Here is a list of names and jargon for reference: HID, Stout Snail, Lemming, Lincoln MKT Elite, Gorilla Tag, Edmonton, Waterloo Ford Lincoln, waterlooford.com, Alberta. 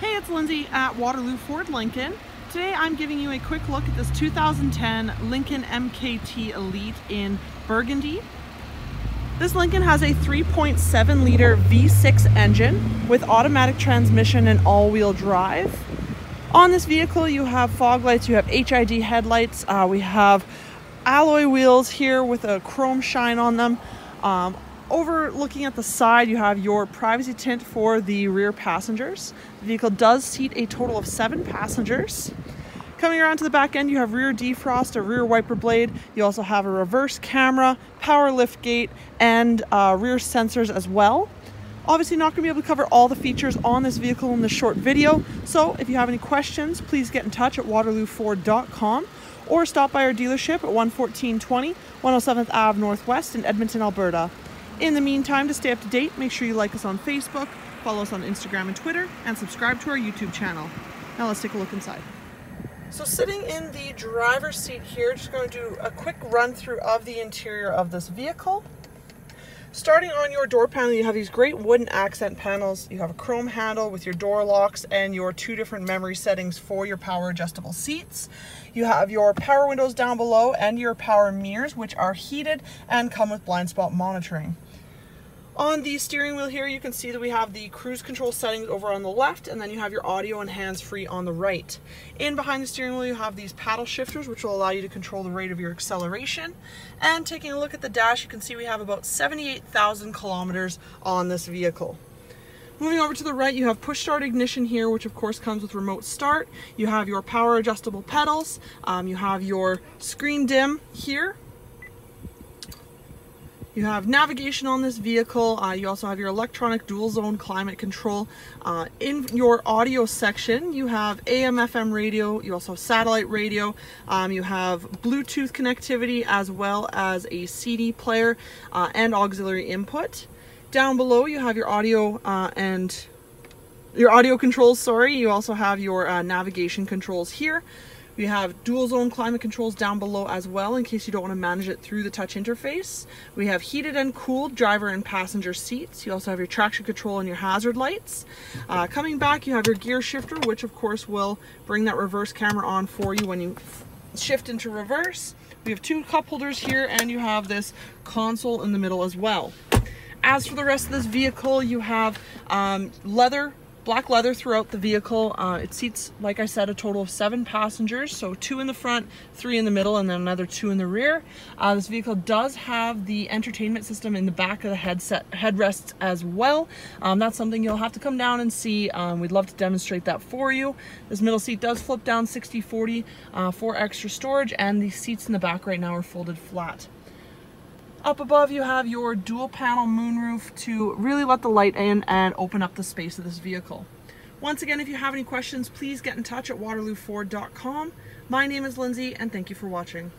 Hey, it's Lindsay at Waterloo Ford Lincoln. Today I'm giving you a quick look at this 2010 Lincoln MKT Elite in burgundy. This Lincoln has a 3.7 liter V6 engine with automatic transmission and all-wheel drive. On this vehicle you have fog lights, you have HID headlights, we have alloy wheels here with a chrome shine on them. Over looking at the side, you have your privacy tint for the rear passengers. The vehicle does seat a total of 7 passengers. Coming around to the back end, you have rear defrost, a rear wiper blade. You also have a reverse camera, power lift gate, and rear sensors as well. Obviously not going to be able to cover all the features on this vehicle in this short video, so if you have any questions, please get in touch at waterlooford.com or stop by our dealership at 11420 107th Ave Northwest in Edmonton, Alberta. In the meantime, to stay up to date, make sure you like us on Facebook, follow us on Instagram and Twitter, and subscribe to our YouTube channel. Now let's take a look inside. So sitting in the driver's seat here, just going to do a quick run through of the interior of this vehicle. Starting on your door panel, you have these great wooden accent panels. You have a chrome handle with your door locks and your 2 different memory settings for your power adjustable seats. You have your power windows down below and your power mirrors, which are heated and come with blind spot monitoring. On the steering wheel here, you can see that we have the cruise control settings over on the left, and then you have your audio and hands-free on the right. In behind the steering wheel, you have these paddle shifters, which will allow you to control the rate of your acceleration. And taking a look at the dash, you can see we have about 78,000 kilometers on this vehicle. Moving over to the right, you have push start ignition here, which of course comes with remote start. You have your power adjustable pedals, you have your screen dim here. You have navigation on this vehicle, you also have your electronic dual zone climate control. In your audio section, you have AM FM radio, you also have satellite radio, you have Bluetooth connectivity as well as a CD player and auxiliary input. Down below you have your audio controls, sorry. You also have your navigation controls here. We have dual zone climate controls down below as well in case you don't want to manage it through the touch interface. We have heated and cooled driver and passenger seats. You also have your traction control and your hazard lights. Coming back, you have your gear shifter, which of course will bring that reverse camera on for you when you shift into reverse. We have 2 cup holders here, and you have this console in the middle as well. As for the rest of this vehicle, you have black leather throughout the vehicle. It seats, like I said, a total of 7 passengers, so 2 in the front, 3 in the middle, and then another 2 in the rear. This vehicle does have the entertainment system in the back of the headrests as well. That's something you'll have to come down and see. We'd love to demonstrate that for you. This middle seat does flip down 60-40 for extra storage, and the seats in the back right now are folded flat. Up above you have your dual panel moonroof to really let the light in and open up the space of this vehicle. Once again, if you have any questions, please get in touch at waterlooford.com. My name is Lindsay, and thank you for watching.